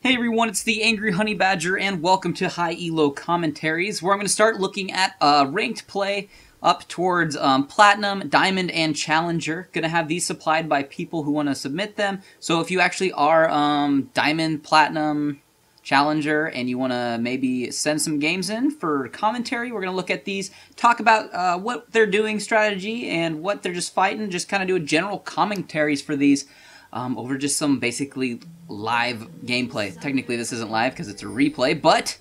Hey everyone, it's the Angry Honey Badger, and welcome to High Elo Commentaries, where I'm going to start looking at ranked play up towards Platinum, Diamond, and Challenger. Going to have these supplied by people who want to submit them, so if you actually are Diamond, Platinum, Challenger, and you want to maybe send some games in for commentary, we're going to look at these, talk about what they're doing strategy, and what they're just fighting, just kind of do a general commentaries for these. Over just some basically live gameplay. Technically this isn't live because it's a replay, but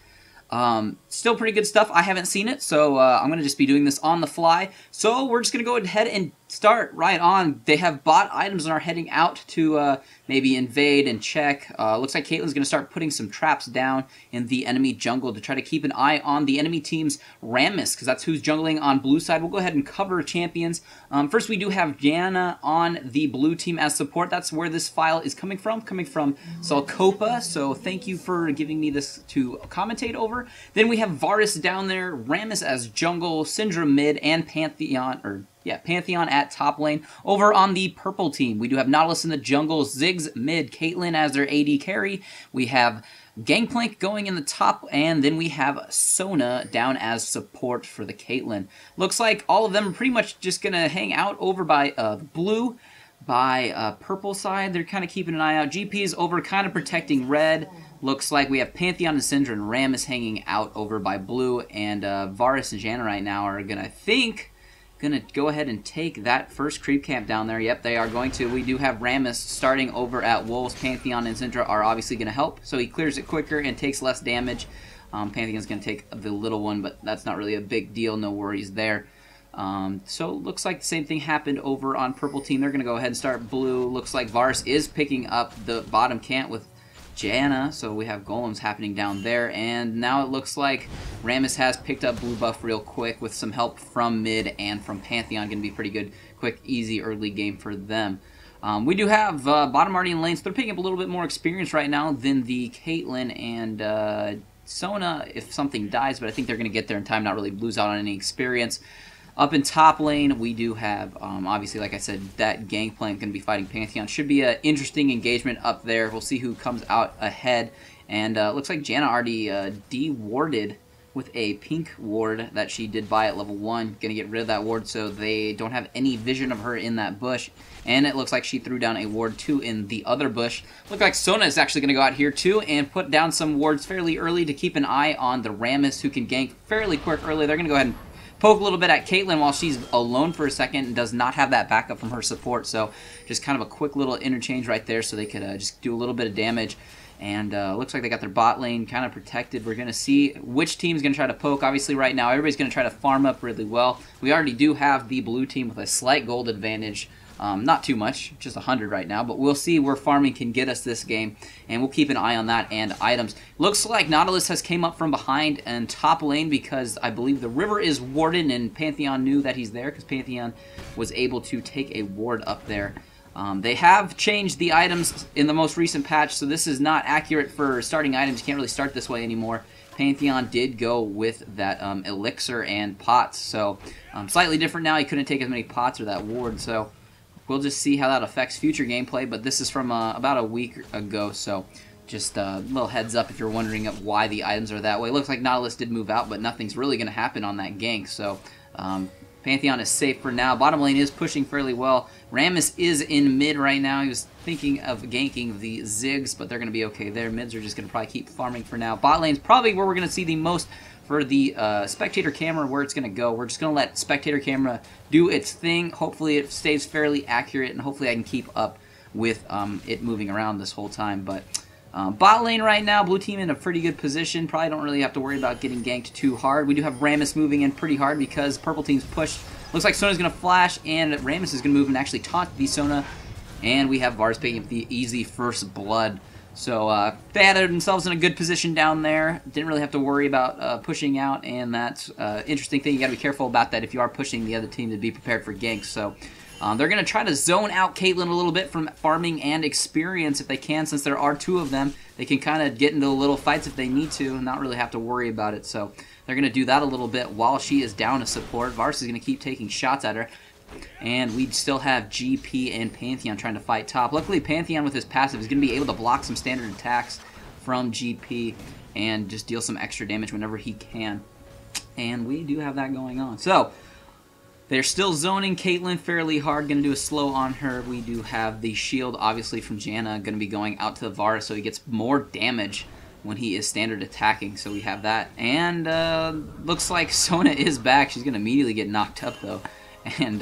still pretty good stuff. I haven't seen it, so I'm going to just be doing this on the fly. So we're just going to go ahead and start right on. They have bought items and are heading out to maybe invade and check. Looks like Caitlyn's going to start putting some traps down in the enemy jungle to try to keep an eye on the enemy team's Rammus, because that's who's jungling on blue side. We'll go ahead and cover champions. First, we do have Janna on the blue team as support. That's where this file is coming from Selcopa, so thank you for giving me this to commentate over. Then we have Varus down there, Rammus as jungle, Syndra mid, and Pantheon at top lane. Over on the purple team, we do have Nautilus in the jungle, Ziggs mid, Caitlyn as their AD carry. We have Gangplank going in the top, and then we have Sona down as support for the Caitlyn. Looks like all of them are pretty much just going to hang out over by blue, by purple side. They're kind of keeping an eye out. GP is over, kind of protecting red. Looks like we have Pantheon and Syndra and Rammus hanging out over by blue, and Varus and Janna right now are going to, I think, gonna go ahead and take that first creep camp down there. Yep, they are going to. We do have Rammus starting over at Wolves. Pantheon and Syndra are obviously gonna help, so he clears it quicker and takes less damage. Pantheon's gonna take the little one, but that's not really a big deal. No worries there. So looks like the same thing happened over on purple team. They're gonna go ahead and start blue. Looks like Varus is picking up the bottom camp with Janna, so we have golems happening down there, and now it looks like Rammus has picked up blue buff real quick with some help from mid and from Pantheon. Going to be pretty good, quick, easy early game for them. We do have bottom already in lanes. So they're picking up a little bit more experience right now than the Caitlyn and Sona if something dies, but I think they're going to get there in time, not really lose out on any experience. Up in top lane, we do have, obviously, like I said, that Gangplank going to be fighting Pantheon. Should be an interesting engagement up there. We'll see who comes out ahead. And it looks like Janna already de-warded with a pink ward that she did buy at level 1. Going to get rid of that ward so they don't have any vision of her in that bush. And it looks like she threw down a ward, too, in the other bush. Looks like Sona is actually going to go out here, too, and put down some wards fairly early to keep an eye on the Rammus, who can gank fairly quick early. They're going to go ahead and poke a little bit at Caitlyn while she's alone for a second and does not have that backup from her support. So just kind of a quick little interchange right there so they could just do a little bit of damage. And looks like they got their bot lane kind of protected. We're going to see which team's going to try to poke. Obviously right now everybody's going to try to farm up really well. We already do have the blue team with a slight gold advantage. Not too much, just 100 right now, but we'll see where farming can get us this game, and we'll keep an eye on that and items. Looks like Nautilus has came up from behind and top lane because I believe the river is warded, and Pantheon knew that he's there because Pantheon was able to take a ward up there. They have changed the items in the most recent patch, so this is not accurate for starting items. You can't really start this way anymore. Pantheon did go with that elixir and pots, so slightly different now. He couldn't take as many pots or that ward, so we'll just see how that affects future gameplay, but this is from about a week ago, so just a little heads up if you're wondering why the items are that way. It looks like Nautilus did move out, but nothing's really going to happen on that gank, so Pantheon is safe for now. Bottom lane is pushing fairly well. Rammus is in mid right now. He was thinking of ganking the Ziggs, but they're going to be okay there. Mids are just going to probably keep farming for now. Bot lane's probably where we're going to see the most for the spectator camera, where it's going to go. We're just going to let spectator camera do its thing. Hopefully it stays fairly accurate, and hopefully I can keep up with it moving around this whole time. But bot lane right now, blue team in a pretty good position. Probably don't really have to worry about getting ganked too hard. We do have Rammus moving in pretty hard because purple team's pushed. Looks like Sona's going to flash, and Rammus is going to move and actually taunt the Sona. And we have Varus picking up the easy first blood. So they had themselves in a good position down there. Didn't really have to worry about pushing out, and that's an interesting thing. You got to be careful about that if you are pushing the other team, to be prepared for ganks. So they're going to try to zone out Caitlyn a little bit from farming and experience if they can. Since there are two of them, they can kind of get into little fights if they need to and not really have to worry about it. So they're going to do that a little bit while she is down to support. Varus is going to keep taking shots at her. And we still have GP and Pantheon trying to fight top. Luckily, Pantheon with his passive is going to be able to block some standard attacks from GP and just deal some extra damage whenever he can. And we do have that going on. So, they're still zoning Caitlyn fairly hard. Going to do a slow on her. We do have the shield, obviously, from Janna. Going to be going out to Varus, so he gets more damage when he is standard attacking. So we have that. And looks like Sona is back. She's going to immediately get knocked up, though. And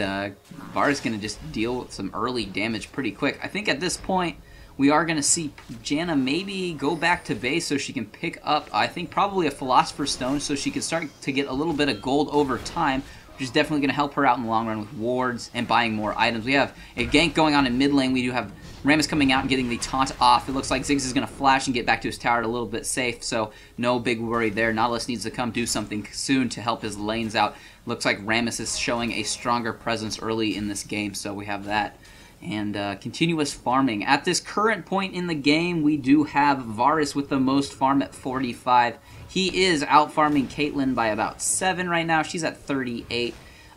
Varus is going to just deal with some early damage pretty quick. I think at this point, we are going to see Janna maybe go back to base so she can pick up, I think, probably a Philosopher's Stone so she can start to get a little bit of gold over time, which is definitely going to help her out in the long run with wards and buying more items. We have a gank going on in mid lane. We do have Rammus coming out and getting the taunt off. It looks like Ziggs is going to flash and get back to his tower a little bit safe, so no big worry there. Nautilus needs to come do something soon to help his lanes out. Looks like Rammus is showing a stronger presence early in this game, so we have that. And continuous farming. At this current point in the game, we do have Varus with the most farm at 45. He is out farming Caitlyn by about 7 right now. She's at 38.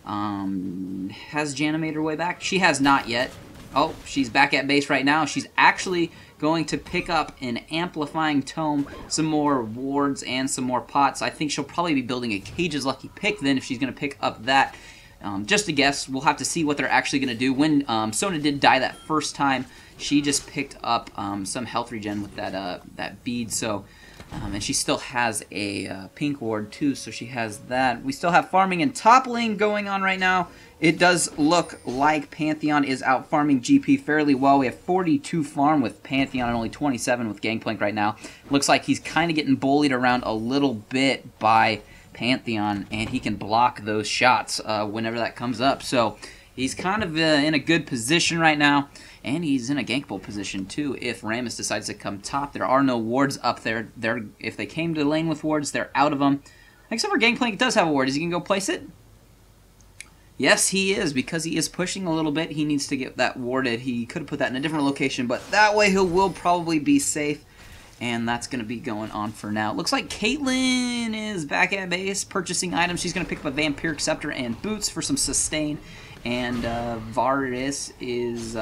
Has Janna made her way back? She has not yet. Oh, she's back at base right now. She's actually going to pick up an Amplifying Tome, some more wards, and some more pots. I think she'll probably be building a Cage's Lucky Pick then if she's going to pick up that. Just a guess. We'll have to see what they're actually going to do. When Sona did die that first time, she just picked up some health regen with that that bead. So, and she still has a pink ward too, so she has that. We still have farming and top lane going on right now. It does look like Pantheon is out farming GP fairly well. We have 42 farm with Pantheon and only 27 with Gangplank right now. Looks like he's kind of getting bullied around a little bit by Pantheon, and he can block those shots whenever that comes up. So he's kind of in a good position right now, and he's in a gankable position too if Rammus decides to come top. There are no wards up there. If they came to the lane with wards, they're out of them. Except for Gangplank does have a ward. Is he going to go place it? Yes, he is, because he is pushing a little bit. He needs to get that warded. He could have put that in a different location, but that way he will probably be safe. And that's going to be going on for now. It looks like Caitlyn is back at base purchasing items. She's going to pick up a Vampiric Scepter and boots for some sustain. And Varus is...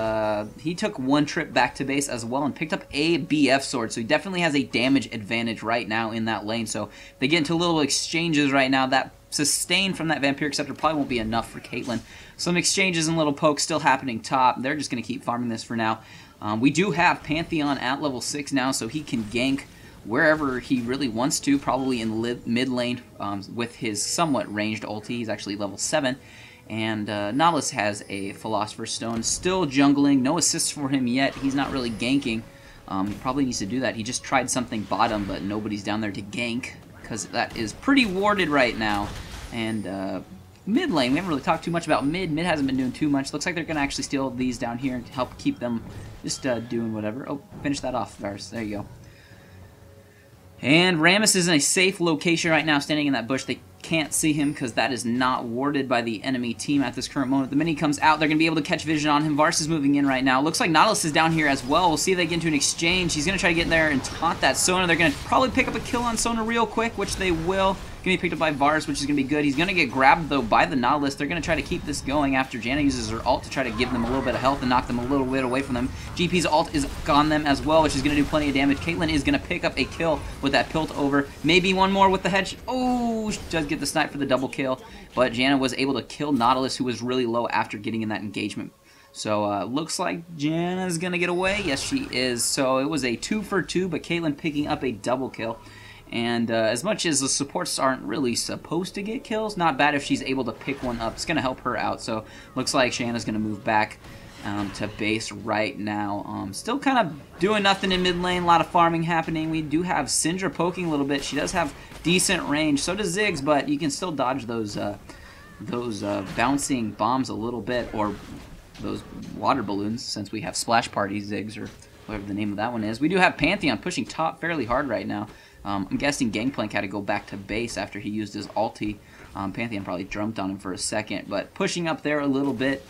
he took one trip back to base as well and picked up a BF Sword. So he definitely has a damage advantage right now in that lane. So they get into little exchanges right now. That sustain from that Vampiric Scepter probably won't be enough for Caitlyn. Some exchanges and little pokes still happening top. They're just going to keep farming this for now. We do have Pantheon at level 6 now, so he can gank wherever he really wants to, probably in mid lane with his somewhat ranged ulti. He's actually level 7. And Nautilus has a Philosopher's Stone, still jungling. No assists for him yet. He's not really ganking. He probably needs to do that. He just tried something bottom, but nobody's down there to gank because that is pretty warded right now. And mid lane, we haven't really talked too much about mid. Mid hasn't been doing too much. Looks like they're going to actually steal these down here and help keep them just doing whatever. Oh, finish that off, Varus. There you go. And Rammus is in a safe location right now, standing in that bush. They can't see him because that is not warded by the enemy team at this current moment. The mini comes out. They're going to be able to catch vision on him. Varus is moving in right now. Looks like Nautilus is down here as well. We'll see if they get into an exchange. He's going to try to get in there and taunt that Sona. They're going to probably pick up a kill on Sona real quick, which they will. Going to be picked up by Varus, which is going to be good. He's going to get grabbed, though, by the Nautilus. They're going to try to keep this going after Janna uses her ult to try to give them a little bit of health and knock them a little bit away from them. GP's ult is on them as well, which is going to do plenty of damage. Caitlyn is going to pick up a kill with that Pilt over. Maybe one more with the hedge. Oh, she does get the snipe for the double kill, but Janna was able to kill Nautilus, who was really low after getting in that engagement. So, looks like Janna's going to get away. Yes, she is. So, it was a 2 for 2, but Caitlyn picking up a double kill. And as much as the supports aren't really supposed to get kills, not bad if she's able to pick one up. It's going to help her out. So looks like Shanna's going to move back to base right now. Still kind of doing nothing in mid lane. A lot of farming happening. We do have Syndra poking a little bit. She does have decent range. So does Ziggs, but you can still dodge those bouncing bombs a little bit, or those water balloons, since we have Splash Party Ziggs, or whatever the name of that one is. We do have Pantheon pushing top fairly hard right now. I'm guessing Gangplank had to go back to base after he used his ulti. Pantheon probably jumped on him for a second, but pushing up there a little bit.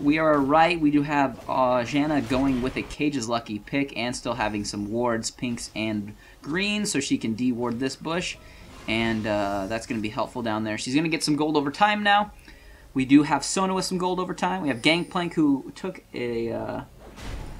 We are right. We do have Janna going with a Cage's Lucky Pick and still having some wards, pinks and greens, so she can de-ward this bush. And that's going to be helpful down there. She's going to get some gold over time now. We do have Sona with some gold over time. We have Gangplank, who took a...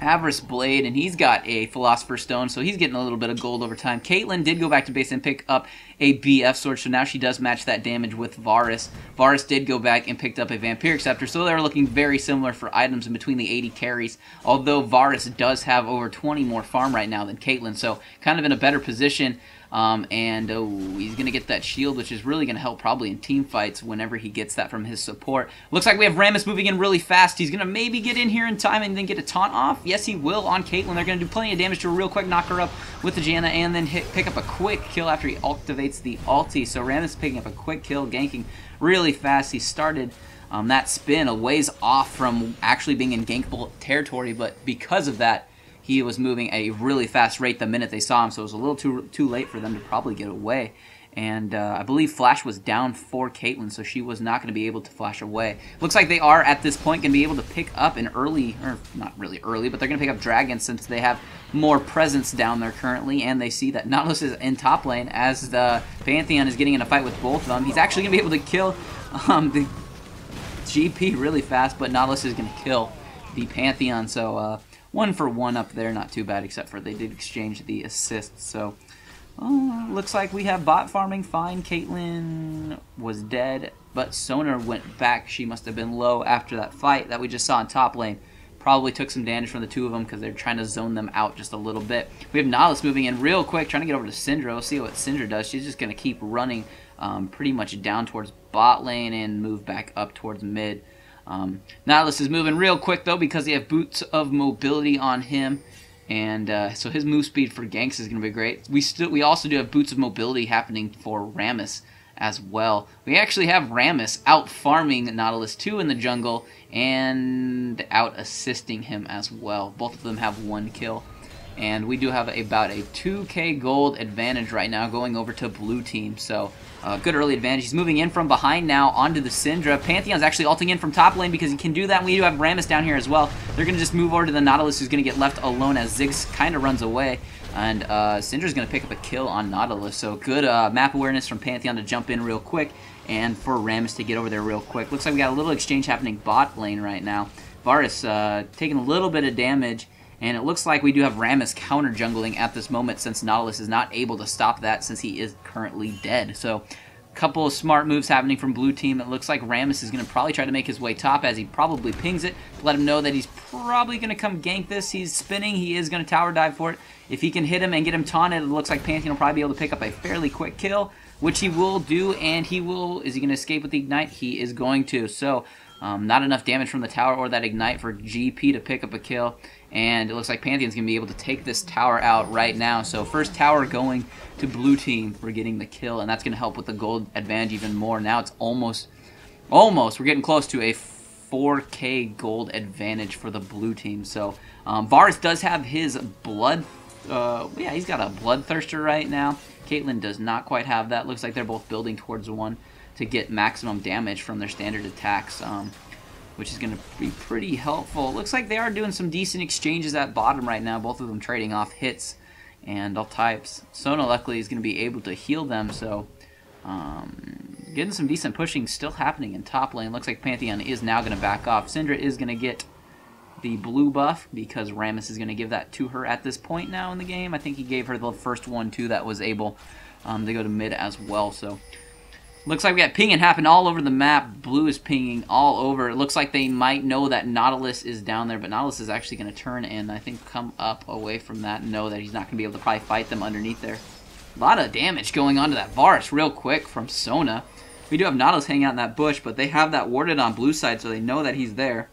Avarice Blade, and he's got a Philosopher's Stone, so he's getting a little bit of gold over time. Caitlyn did go back to base and pick up a BF Sword, so now she does match that damage with Varus. Varus did go back and picked up a Vampiric Scepter, so they're looking very similar for items in between the 80 carries, although Varus does have over 20 more farm right now than Caitlyn, so kind of in a better position. And oh, he's going to get that shield, which is really going to help probably in team fights whenever he gets that from his support. Looks like we have Rammus moving in really fast. He's going to maybe get in here in time and then get a taunt off. Yes, he will on Caitlyn. They're going to do plenty of damage to her real quick, knock her up with the Janna, and then pick up a quick kill after he activates the ulti. So Rammus picking up a quick kill, ganking really fast. He started that spin a ways off from actually being in gankable territory, but because of that, he was moving at a really fast rate the minute they saw him, so it was a little too late for them to probably get away. And I believe Flash was down for Caitlyn, so she was not going to be able to flash away. Looks like they are, at this point, going to be able to pick up an early, or not really early, but they're going to pick up Dragon since they have more presence down there currently, and they see that Nautilus is in top lane as the Pantheon is getting in a fight with both of them. He's actually going to be able to kill the GP really fast, but Nautilus is going to kill the Pantheon, so... one for one up there, not too bad, except for they did exchange the assist. So, looks like we have bot farming fine. Caitlyn was dead, but Sona went back. She must have been low after that fight that we just saw in top lane. Probably took some damage from the two of them because they're trying to zone them out just a little bit. We have Nautilus moving in real quick, trying to get over to Syndra. We'll see what Syndra does. She's just going to keep running pretty much down towards bot lane and move back up towards mid. Nautilus is moving real quick, though, because they have Boots of Mobility on him. And so his move speed for ganks is going to be great. We also do have Boots of Mobility happening for Rammus as well. We actually have Rammus out farming Nautilus 2 in the jungle and out assisting him as well. Both of them have one kill. And we do have about a 2k gold advantage right now going over to blue team. So good early advantage. He's moving in from behind now onto the Syndra. Pantheon's actually ulting in from top lane because he can do that. We do have Rammus down here as well. They're going to just move over to the Nautilus, who's going to get left alone as Ziggs kind of runs away. And Syndra's going to pick up a kill on Nautilus. So good map awareness from Pantheon to jump in real quick and for Rammus to get over there real quick. Looks like we got a little exchange happening bot lane right now. Varus taking a little bit of damage. And it looks like we do have Rammus counter-jungling at this moment since Nautilus is not able to stop that since he is currently dead. So a couple of smart moves happening from blue team. It looks like Rammus is going to probably try to make his way top as he probably pings it. Let him know that he's probably going to come gank this. He's spinning. He is going to tower dive for it. If he can hit him and get him taunted, it looks like Pantheon will probably be able to pick up a fairly quick kill, which he will do. And he will... Is he going to escape with the Ignite? He is going to. So... not enough damage from the tower or that Ignite for GP to pick up a kill. And it looks like Pantheon's going to be able to take this tower out right now. So first tower going to blue team for getting the kill. And that's going to help with the gold advantage even more. Now it's almost, we're getting close to a 4k gold advantage for the blue team. So Varus does have his blood, yeah, he's got a Bloodthirster right now. Caitlyn does not quite have that. Looks like they're both building towards one to get maximum damage from their standard attacks, which is going to be pretty helpful. It looks like they are doing some decent exchanges at bottom right now, both of them trading off hits and all types. Sona, luckily, is going to be able to heal them, so getting some decent pushing still happening in top lane. Looks like Pantheon is now going to back off. Syndra is going to get the blue buff because Rammus is going to give that to her at this point now in the game. I think he gave her the first one, too, that was able to go to mid as well, so... Looks like we got pinging happening all over the map. Blue is pinging all over. It looks like they might know that Nautilus is down there, but Nautilus is actually going to turn and I think come up away from that and know that he's not going to be able to probably fight them underneath there. A lot of damage going on to that Varus real quick from Sona. We do have Nautilus hanging out in that bush, but they have that warded on blue side, so they know that he's there.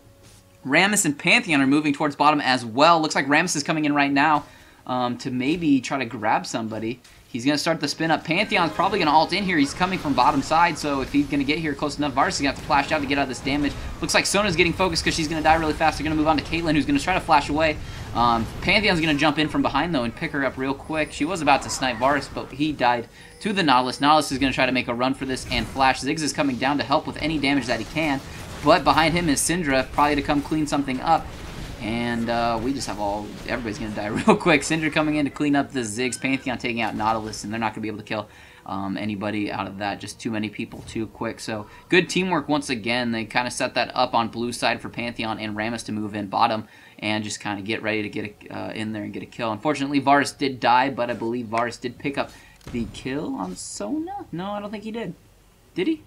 Rammus and Pantheon are moving towards bottom as well. Looks like Rammus is coming in right now to maybe try to grab somebody. He's going to start the spin up. Pantheon's probably going to ult in here. He's coming from bottom side, so if he's going to get here close enough, Varus is going to have to flash out to get out of this damage. Looks like Sona's getting focused because she's going to die really fast. They're going to move on to Caitlyn, who's going to try to flash away. Pantheon's going to jump in from behind, though, and pick her up real quick. She was about to snipe Varus, but he died to the Nautilus. Nautilus is going to try to make a run for this and flash. Ziggs is coming down to help with any damage that he can, but behind him is Syndra, probably to come clean something up. And we just have everybody's going to die real quick. Syndra coming in to clean up the Ziggs. Pantheon taking out Nautilus, and they're not going to be able to kill anybody out of that. Just too many people too quick. So good teamwork once again. They kind of set that up on blue side for Pantheon and Rammus to move in bottom. and just kind of get ready to get in there and get a kill. Unfortunately, Varus did die, but I believe Varus did pick up the kill on Sona? No, I don't think he did. Did he?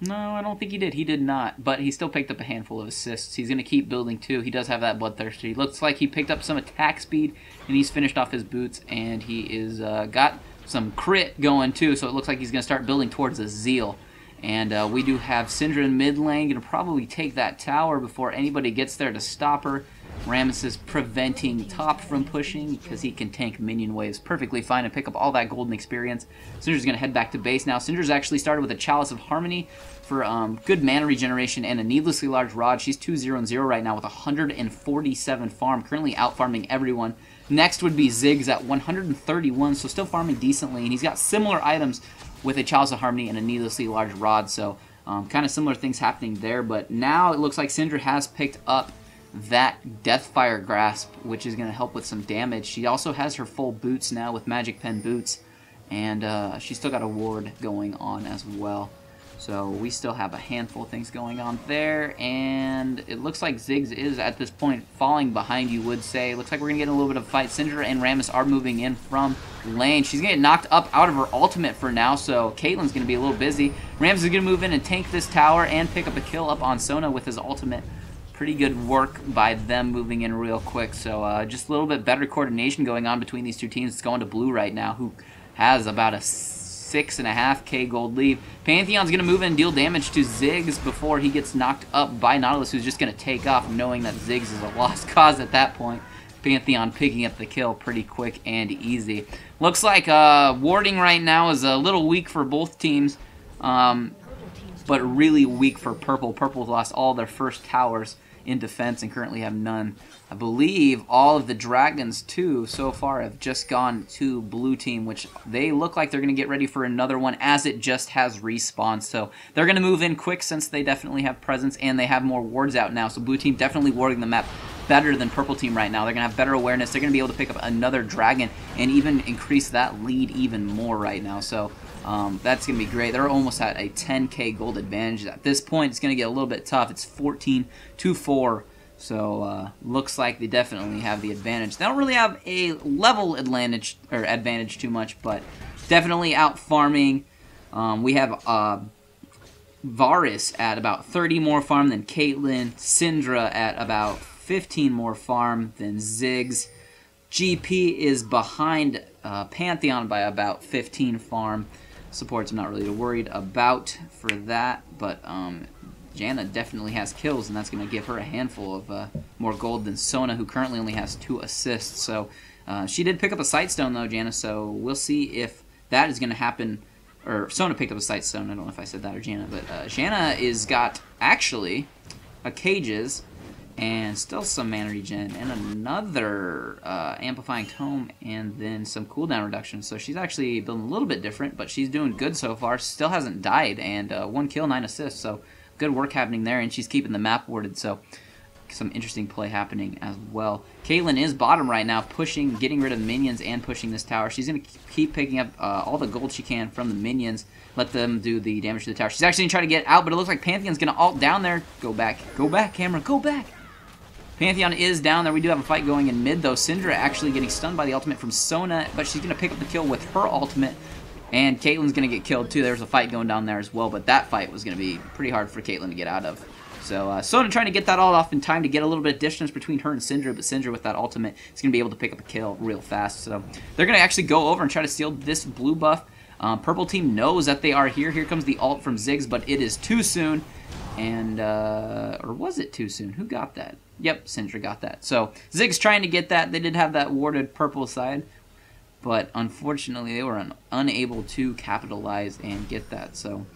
No, I don't think he did. He did not, but he still picked up a handful of assists. He's going to keep building, too. He does have that Bloodthirster. He looks like he picked up some attack speed, and he's finished off his boots, and he is got some crit going, too, so it looks like he's going to start building towards a Zeal. And we do have Syndra in mid lane, going to probably take that tower before anybody gets there to stop her. Rammus is preventing top from pushing because he can tank minion waves perfectly fine and pick up all that golden experience. Syndra's going to head back to base now. Syndra's actually started with a Chalice of Harmony for good mana regeneration and a Needlessly Large Rod. She's 2-0-0 right now with 147 farm, currently out farming everyone. Next would be Ziggs at 131, so still farming decently, and he's got similar items with a Chalice of Harmony and a Needlessly Large Rod, so kind of similar things happening there. But now it looks like Syndra has picked up that Deathfire Grasp, which is going to help with some damage. She also has her full boots now with Magic Pen boots, and she's still got a ward going on as well. So we still have a handful of things going on there, and it looks like Ziggs is, at this point, falling behind, you would say. It looks like we're going to get in a little bit of a fight. Syndra and Rammus are moving in from lane. She's going to get knocked up out of her ultimate for now, so Caitlyn's going to be a little busy. Rammus is going to move in and tank this tower and pick up a kill up on Sona with his ultimate. Pretty good work by them moving in real quick, so just a little bit better coordination going on between these two teams. It's going to blue right now, who has about a 6.5k gold lead. Pantheon's going to move in and deal damage to Ziggs before he gets knocked up by Nautilus, who's just going to take off, knowing that Ziggs is a lost cause at that point. Pantheon picking up the kill pretty quick and easy. Looks like warding right now is a little weak for both teams, but really weak for Purple. Purple's lost all their first towers in defense and currently have none. I believe all of the dragons, too, so far have just gone to blue team, which they look like they're going to get ready for another one as it just has respawned. So they're going to move in quick since they definitely have presence and they have more wards out now. So blue team definitely warding the map better than purple team right now. They're going to have better awareness. They're going to be able to pick up another dragon and even increase that lead even more right now. So that's going to be great. They're almost at a 10k gold advantage. At this point, it's going to get a little bit tough. It's 14-4. So looks like they definitely have the advantage. They don't really have a level advantage or advantage too much, but definitely out farming. We have Varus at about 30 more farm than Caitlyn, Syndra at about 15 more farm than Ziggs. GP is behind Pantheon by about 15 farm. Supports I'm not really worried about for that, but Janna definitely has kills, and that's going to give her a handful of more gold than Sona, who currently only has 2 assists. So she did pick up a Sightstone, though, Janna, so we'll see if that is going to happen. Or Sona picked up a Sightstone. I don't know if I said that or Janna, but Janna is got, actually, a Cage's, and still some mana regen, and another Amplifying Tome, and then some cooldown reduction. So she's actually building a little bit different, but she's doing good so far. Still hasn't died, and 1 kill, 9 assists, so good work happening there, and she's keeping the map warded, so some interesting play happening as well. Caitlyn is bottom right now, pushing, getting rid of minions, and pushing this tower. She's going to keep picking up all the gold she can from the minions, let them do the damage to the tower. She's actually going to try to get out, but it looks like Pantheon's going to ult down there. Go back, camera, go back! Pantheon is down there. We do have a fight going in mid, though. Syndra actually getting stunned by the ultimate from Sona, but she's going to pick up the kill with her ultimate. And Caitlyn's going to get killed, too. There's a fight going down there as well, but that fight was going to be pretty hard for Caitlyn to get out of. So Sona trying to get that all off in time to get a little bit of distance between her and Syndra, but Syndra with that ultimate is going to be able to pick up a kill real fast. So they're going to actually go over and try to steal this blue buff. Purple team knows that they are here. Here comes the ult from Ziggs, but it is too soon. And, or was it too soon? Who got that? Yep, Syndra got that. So Ziggs trying to get that. They did have that warded purple side, but unfortunately they were unable to capitalize and get that. So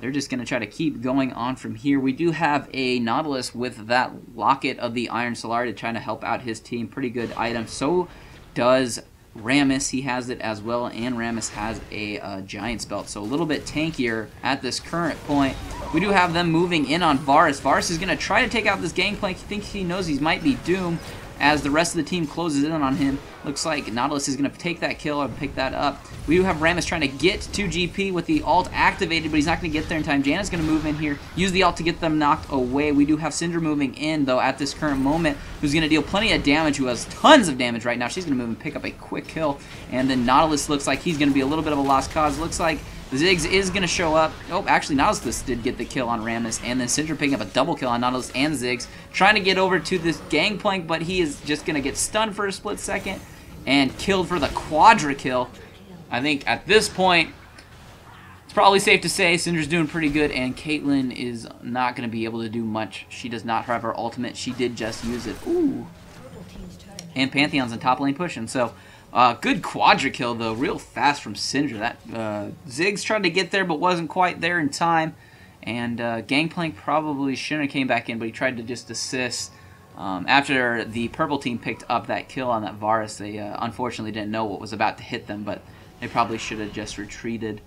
they're just going to try to keep going on from here. We do have a Nautilus with that Locket of the Iron Solari to try to help out his team. Pretty good item. So does Rammus. He has it as well, and Rammus has a Giant's Belt, so a little bit tankier at this current point. We do have them moving in on Varus. Varus is going to try to take out this Gangplank. He thinks he knows he might be doomed as the rest of the team closes in on him. Looks like Nautilus is going to take that kill and pick that up. We do have Rammus trying to get to GP with the ult activated, but he's not going to get there in time. Janna's going to move in here, use the ult to get them knocked away. We do have Syndra moving in, though, at this current moment, who's going to deal plenty of damage, who has tons of damage right now. She's going to move and pick up a quick kill, and then Nautilus looks like he's going to be a little bit of a lost cause. Looks like Ziggs is going to show up. Oh, actually, Nautilus did get the kill on Rammus, and then Syndra picking up a double kill on Nautilus and Ziggs, trying to get over to this Gangplank, but he is just going to get stunned for a split second and killed for the quadra kill. I think at this point, it's probably safe to say Syndra's doing pretty good, and Caitlyn is not going to be able to do much. She does not have her ultimate. She did just use it. Ooh. And Pantheon's in top lane pushing, so... good quadra kill, though. Real fast from Syndra. That Ziggs tried to get there, but wasn't quite there in time. And Gangplank probably shouldn't have came back in, but he tried to just assist. After the purple team picked up that kill on that Varus, they unfortunately didn't know what was about to hit them, but they probably should have just retreated.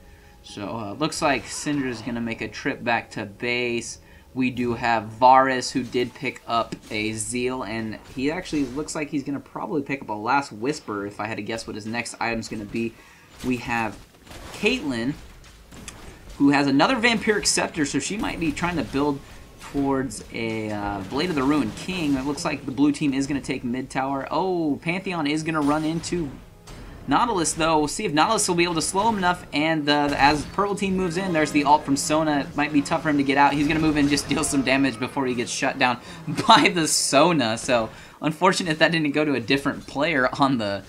So looks like Syndra's going to make a trip back to base. We do have Varus, who did pick up a Zeal, and he actually looks like he's going to probably pick up a Last Whisper, if I had to guess what his next item's going to be. We have Caitlyn, who has another Vampiric Scepter, so she might be trying to build towards a Blade of the Ruined King. It looks like the blue team is going to take mid-tower. Oh, Pantheon is going to run into Nautilus, though. We'll see if Nautilus will be able to slow him enough, and as purple team moves in, there's the ult from Sona. It might be tough for him to get out. He's going to move in and just deal some damage before he gets shut down by the Sona. So, unfortunate that didn't go to a different player on the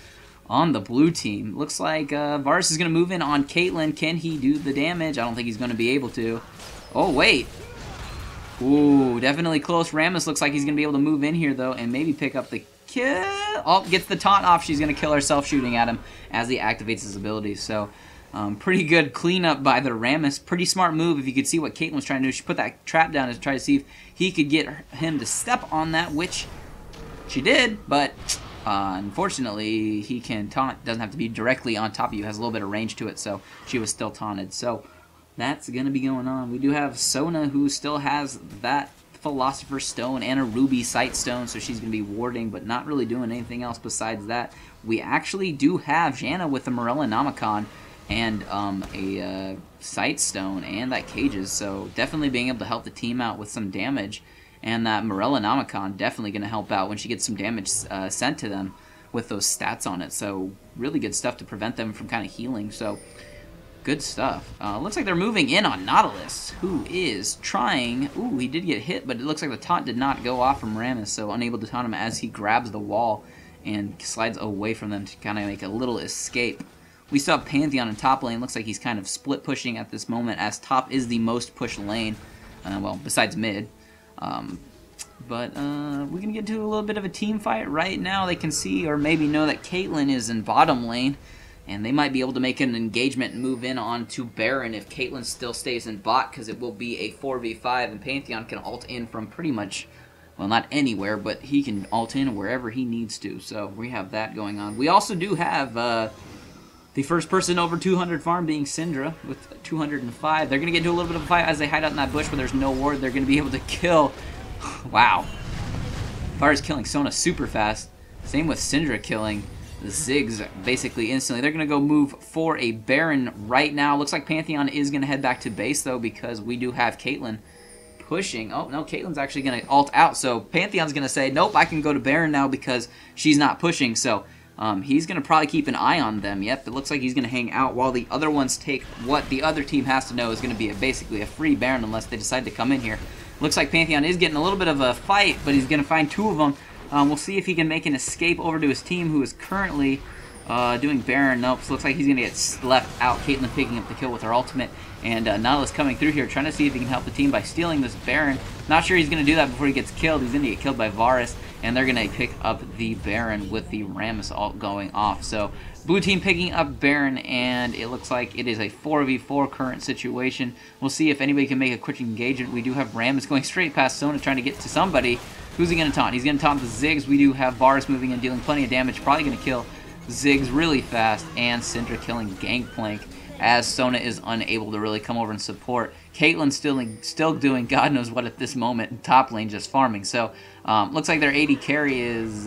blue team. Looks like Varus is going to move in on Caitlyn. Can he do the damage? I don't think he's going to be able to. Oh, wait. Ooh, definitely close. Rammus looks like he's going to be able to move in here, though, and maybe pick up the... kill. Oh, gets the taunt off. She's going to kill herself shooting at him as he activates his ability. So, pretty good cleanup by the Rammus. Pretty smart move. If you could see what Caitlyn was trying to do, she put that trap down to try to see if he could get him to step on that, which she did, but unfortunately, he can taunt. Doesn't have to be directly on top of you. Has a little bit of range to it, so she was still taunted. So, that's going to be going on. We do have Sona, who still has that Philosopher's Stone and a Ruby Sightstone, so she's going to be warding, but not really doing anything else besides that. We actually do have Janna with the Morellonomicon and a Sightstone and that Cage's, so definitely being able to help the team out with some damage, and that Morellonomicon definitely going to help out when she gets some damage sent to them with those stats on it, so really good stuff to prevent them from kind of healing, so... good stuff. Looks like they're moving in on Nautilus, who is trying... ooh, he did get hit, but it looks like the taunt did not go off from Rammus, so unable to taunt him as he grabs the wall and slides away from them to kind of make a little escape. We still have Pantheon in top lane. Looks like he's kind of split pushing at this moment, as top is the most pushed lane. Well, besides mid. We're going to get into a little bit of a team fight right now. They can see or maybe know that Caitlyn is in bottom lane, and they might be able to make an engagement and move in on to Baron if Caitlyn still stays in bot, because it will be a 4v5, and Pantheon can ult in from pretty much, well, not anywhere, but he can ult in wherever he needs to. So we have that going on. We also do have the first person over 200 farm being Syndra with 205. They're going to get into a little bit of a fight as they hide out in that bush where there's no ward. They're going to be able to kill... wow. Varus killing Sona super fast. Same with Syndra killing the Ziggs basically instantly. They're going to go move for a Baron right now. Looks like Pantheon is going to head back to base, though, because we do have Caitlyn pushing. Oh, no, Caitlyn's actually going to ult out, so Pantheon's going to say, nope, I can go to Baron now because she's not pushing, so he's going to probably keep an eye on them. Yep, it looks like he's going to hang out while the other ones take what the other team has to know is going to be basically a free Baron unless they decide to come in here. Looks like Pantheon is getting a little bit of a fight, but he's going to find two of them. We'll see if he can make an escape over to his team, who is currently doing Baron. Nope, so looks like he's going to get left out. Caitlyn picking up the kill with her ultimate, and Nautilus coming through here, trying to see if he can help the team by stealing this Baron. Not sure he's going to do that before he gets killed. He's going to get killed by Varus, and they're going to pick up the Baron with the Rammus ult going off. So, blue team picking up Baron, and it looks like it is a 4v4 current situation. We'll see if anybody can make a quick engagement. We do have Rammus going straight past Sona, trying to get to somebody. Who's he going to taunt? He's going to taunt the Ziggs. We do have Varus moving and dealing plenty of damage. Probably going to kill Ziggs really fast. And Syndra killing Gangplank. as Sona is unable to really come over and support. Caitlyn still doing God knows what at this moment, and top lane just farming. So looks like their AD carry is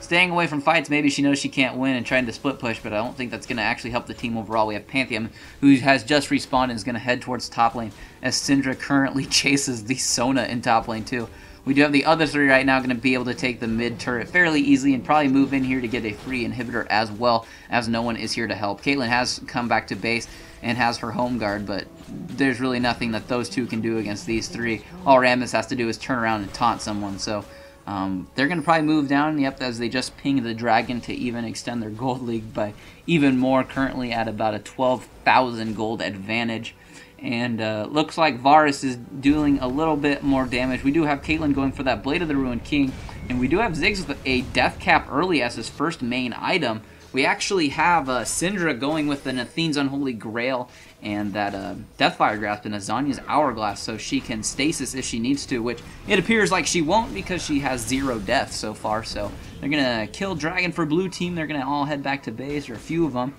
staying away from fights. Maybe she knows she can't win and trying to split push, but I don't think that's going to actually help the team overall. We have Pantheon, who has just respawned and is going to head towards top lane, as Syndra currently chases the Sona in top lane too. We do have the other three right now going to be able to take the mid turret fairly easily and probably move in here to get a free inhibitor as well, as no one is here to help. Caitlyn has come back to base and has her home guard, but there's really nothing that those two can do against these three. All Rammus has to do is turn around and taunt someone, so they're going to probably move down, yep, as they just ping the dragon to even extend their gold league by even more, currently at about a 12,000 gold advantage. And looks like Varus is doing a little bit more damage. We do have Caitlyn going for that Blade of the Ruined King. And we do have Ziggs with a Death Cap early as his first main item. We actually have Syndra going with an Athene's Unholy Grail and that Deathfire Grasp and Azania's Hourglass, so she can stasis if she needs to, which it appears like she won't because she has zero death so far. So they're going to kill Dragon for blue team. They're going to all head back to base, or a few of them.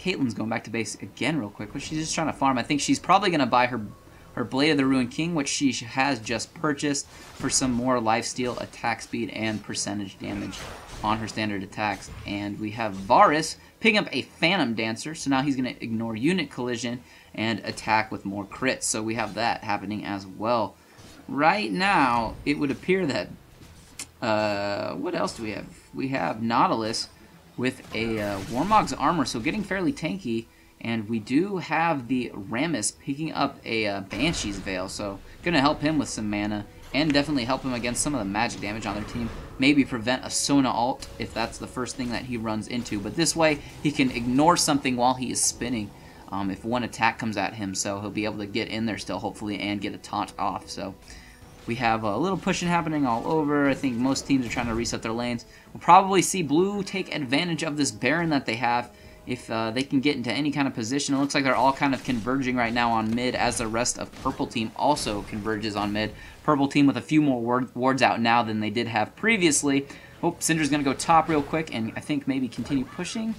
Caitlyn's going back to base again real quick, but she's just trying to farm. I think she's probably going to buy her Blade of the Ruined King, which she has just purchased, for some more lifesteal, attack speed, and percentage damage on her standard attacks. And we have Varus picking up a Phantom Dancer, so now he's going to ignore unit collision and attack with more crits. So we have that happening as well. Right now, it would appear that... what else do we have? We have Nautilus with a Warmog's Armor, so getting fairly tanky. And we do have the Rammus picking up a Banshee's Veil, so going to help him with some mana, and definitely help him against some of the magic damage on their team. Maybe prevent a Sona ult if that's the first thing that he runs into. But this way, he can ignore something while he is spinning if one attack comes at him, so he'll be able to get in there still, hopefully, and get a taunt off. So we have a little pushing happening all over. I think most teams are trying to reset their lanes. We'll probably see blue take advantage of this Baron that they have if they can get into any kind of position. It looks like they're all kind of converging right now on mid, as the rest of purple team also converges on mid. Purple team with a few more wards out now than they did have previously. Oh, Syndra's going to go top real quick and I think maybe continue pushing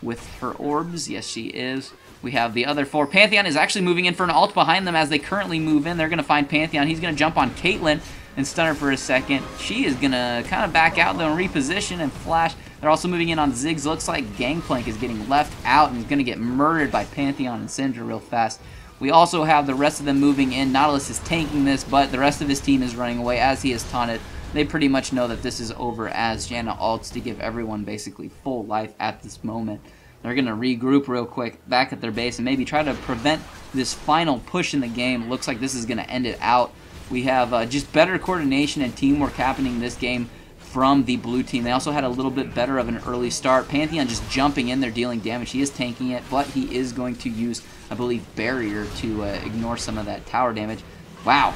with her orbs. Yes, she is. We have the other four. Pantheon is actually moving in for an ult behind them as they currently move in. They're going to find Pantheon. He's going to jump on Caitlyn and stun her for a second. She is going to kind of back out, though, and reposition and flash. They're also moving in on Ziggs. Looks like Gangplank is getting left out and is going to get murdered by Pantheon and Syndra real fast. We also have the rest of them moving in. Nautilus is tanking this, but the rest of his team is running away as he is taunted. They pretty much know that this is over, as Janna ults to give everyone basically full life at this moment. They're going to regroup real quick back at their base and maybe try to prevent this final push in the game. Looks like this is going to end it out. We have just better coordination and teamwork happening this game from the blue team. They also had a little bit better of an early start. Pantheon just jumping in there, dealing damage. He is tanking it, but he is going to use, I believe, Barrier to ignore some of that tower damage. Wow.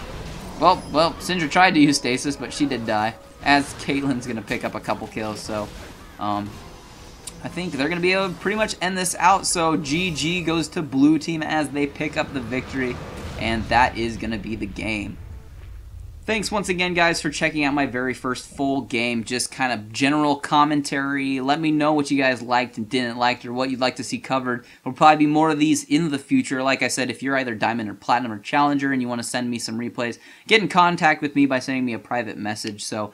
Well, Syndra tried to use Stasis, but she did die, as Caitlyn's going to pick up a couple kills. So, I think they're going to be able to pretty much end this out. So GG goes to blue team as they pick up the victory. And that is going to be the game. Thanks once again, guys, for checking out my very first full game. Just kind of general commentary. Let me know what you guys liked and didn't like, or what you'd like to see covered. There'll probably be more of these in the future. Like I said, if you're either Diamond or Platinum or Challenger and you want to send me some replays, get in contact with me by sending me a private message, so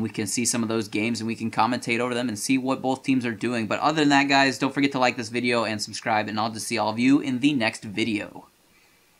we can see some of those games and we can commentate over them and see what both teams are doing. But other than that, guys, don't forget to like this video and subscribe, and I'll just see all of you in the next video.